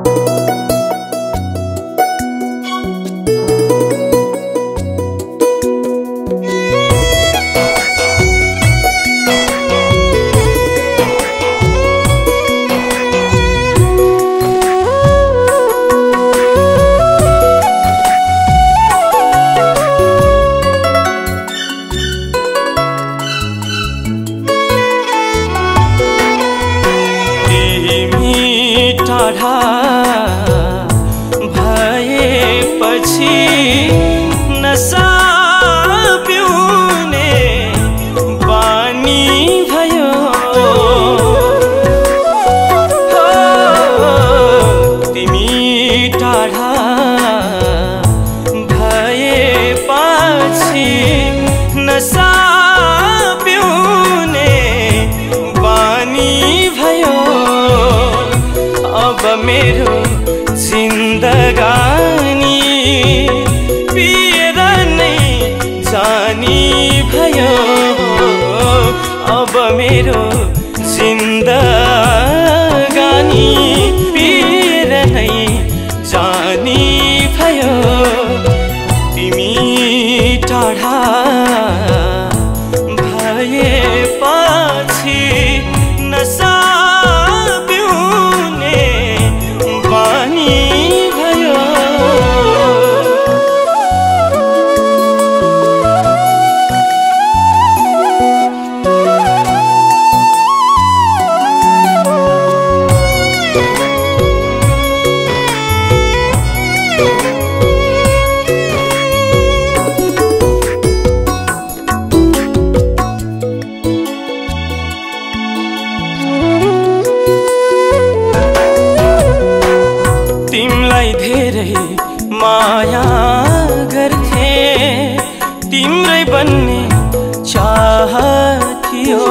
भए पछि नशा पिउने बानी भयो तिमी टाढा भए पछि नशा मेरो जिन्दगानी पिएर नै जानी भयो अब मेरो जिन्दगानी पिएर नै जानी भयो तिमी टाढा भए पछि नशा तिम्रै माया गर्थे तिम्रै बन्ने चाह थियो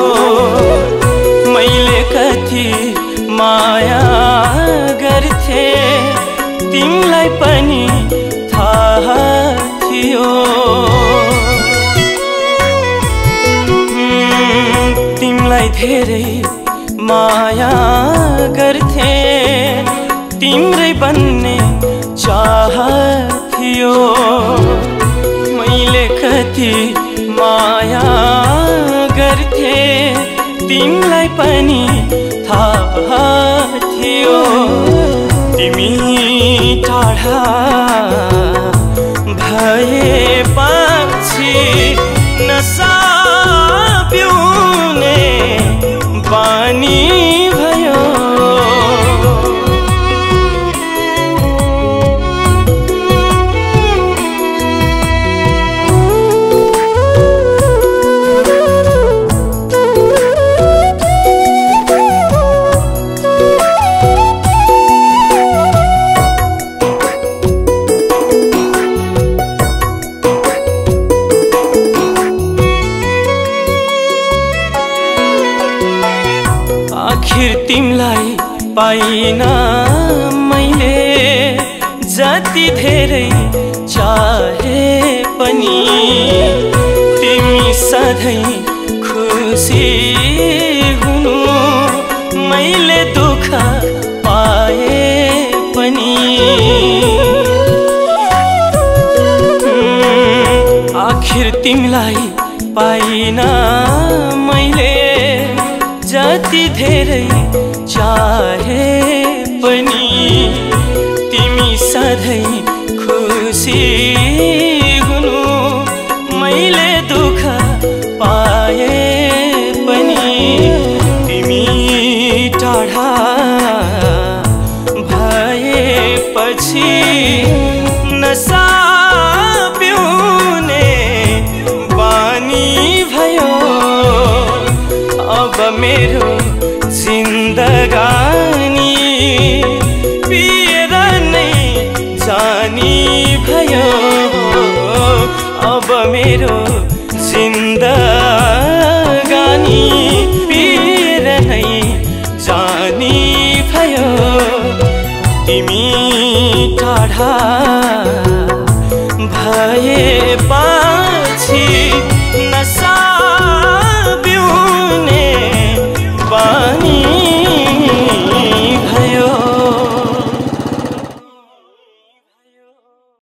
मैले कति माया गर्थे तिमलाई पनि थाह थियो तिमलाई धेरै माया गर्थे तिम्रै बन्ने चाह थियो मैले कति माया गर्थे तिमीलाई पनि थाह थियो तिमी टाढा भए पछि नशा पिउने बानी आखिर तिमलाई पाइन मैले जति धेरै चाहे पनि तिमी सधैँ खुसी हुनु मैले दुःख पाए पनि आखिर तिमलाई पाइन मैले जति धेरै चाहे पनि तिमी सधैँ खुसी हुनु मैले दुःख पाए पनि तिमी टाढा भए पछि नशा पिउने बानी भयो अब मेरो जिन्दगानी पिएर नै जानी भयो अब मेरो जिन्दगानी पिएर नै जानी भयो तिमी टाढा भए